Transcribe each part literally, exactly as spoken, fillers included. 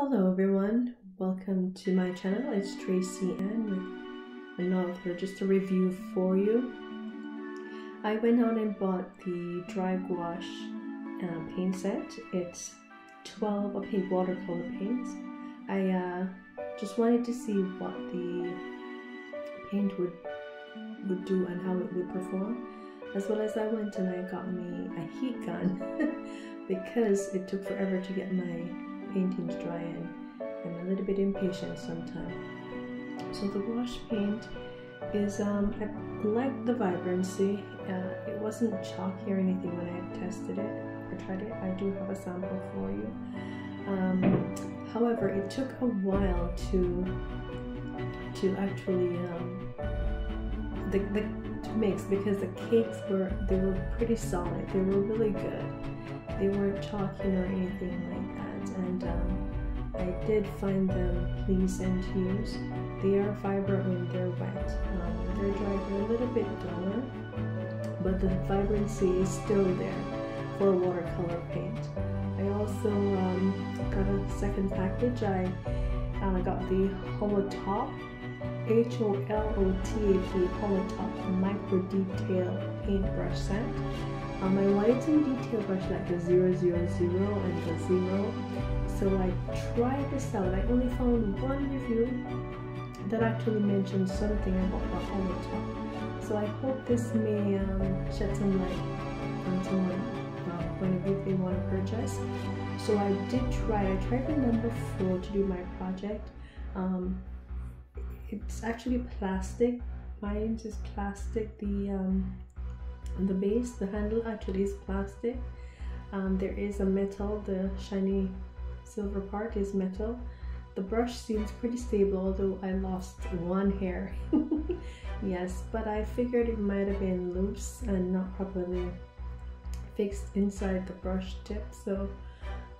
Hello everyone, welcome to my channel. It's Tracy Ann with another just a review for you. I went out and bought the Dry Gouache uh, paint set. It's twelve opaque okay, watercolor paints. I uh, just wanted to see what the paint would would do and how it would perform, as well as I went and I got me a heat gun because it took forever to get my paintings dry and I'm a little bit impatient sometimes. So the gouache paint is, um, I like the vibrancy. Uh, it wasn't chalky or anything when I tested it or tried it. I do have a sample for you. Um, however, it took a while to to actually um, the, the to mix, because the cakes were they were pretty solid. They were really good. They weren't chalky or anything like that. And um, I did find them pleasing to use. They are vibrant when they're wet. Um, when they're dry, they're a little bit duller, but the vibrancy is still there for watercolor paint. I also um, got a second package. I uh, got the Holotap, H O L O T A P, Holotap Micro Detail Paintbrush Set. Um, I wanted some detail brush like the zero zero zero and the zero, so I tried this out. I only found one review that actually mentioned something about the Holotap. So I hope this may um, shed some light on someone uh, whenever they want to purchase. So I did try. I tried the number four to do my project. Um, it's actually plastic. Mine is plastic. The um, The base, the handle actually is plastic. Um, there is a metal, the shiny silver part is metal. The brush seems pretty stable, although I lost one hair. Yes, but I figured it might have been loose and not properly fixed inside the brush tip. So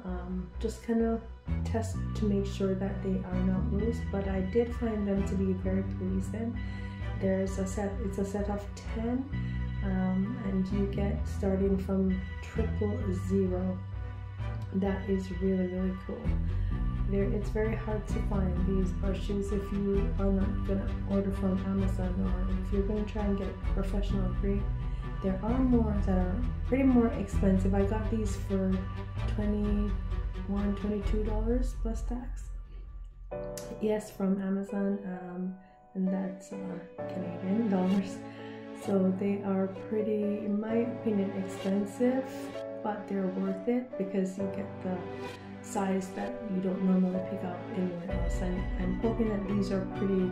um, just kind of test to make sure that they are not loose, but I did find them to be very pleasing. There's a set, it's a set of ten. Um, and you get starting from triple zero. That is really really cool. There, it's very hard to find these brushes if you are not gonna order from Amazon, or if you're gonna try and get professional grade. There are more that are pretty more expensive. I got these for twenty-one, twenty-two dollars plus tax. Yes, from Amazon, um, and that's uh, Canadian dollars. So they are pretty, in my opinion, expensive, but they're worth it because you get the size that you don't normally pick up anywhere else. And I'm hoping that these are pretty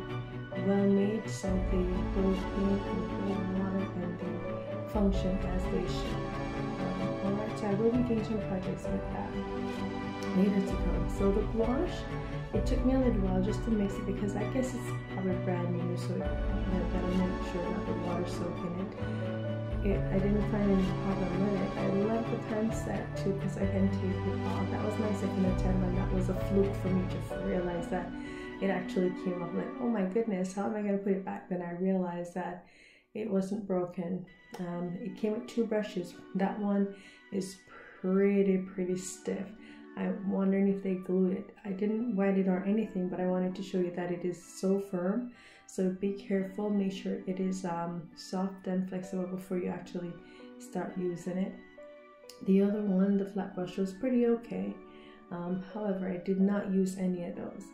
well made, so they hold paint and hold water and they function as they should. Um, Alright, so I will be doing some projects with that later to come. So the gouache, it took me a little while just to mix it because I guess it's probably brand new, so I've got to make sure that the water soak in it. it. I didn't find any problem with it. I love the pen set too because I can tape it off. That was my second attempt and that was a fluke for me to realize that it actually came off. Like, oh my goodness, how am I going to put it back? Then I realized that it wasn't broken. Um, it came with two brushes. That one is pretty, pretty stiff. I'm wondering if they glued it. I didn't wet it or anything, but I wanted to show you that it is so firm. So be careful, make sure it is um, soft and flexible before you actually start using it. The other one, the flat brush, was pretty okay. Um, however, I did not use any of those.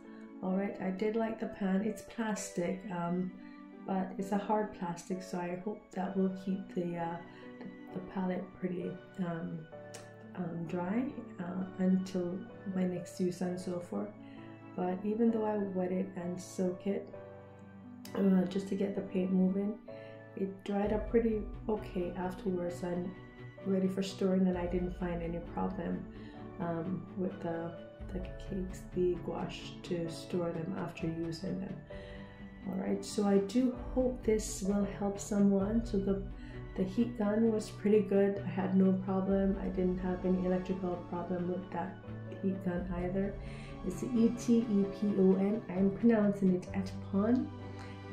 All right, I did like the pan. It's plastic, um, but it's a hard plastic, so I hope that will keep the, uh, the, the palette pretty um, Um, dry uh, until my next use and so forth. But even though I wet it and soak it uh, just to get the paint moving, it dried up pretty okay afterwards and ready for storing, and I didn't find any problem um, with the, the cakes, the gouache, to store them after using them. Alright, so I do hope this will help someone. So the The heat gun was pretty good. I had no problem. I didn't have any electrical problem with that heat gun either. It's the E T E P O N. I'm pronouncing it Etepon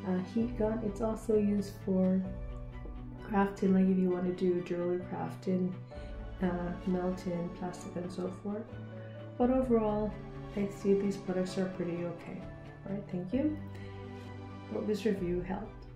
uh, heat gun. It's also used for crafting, like if you want to do jewelry crafting, uh, melting, plastic and so forth. But overall, I see these products are pretty okay. All right, thank you. Hope this review helped.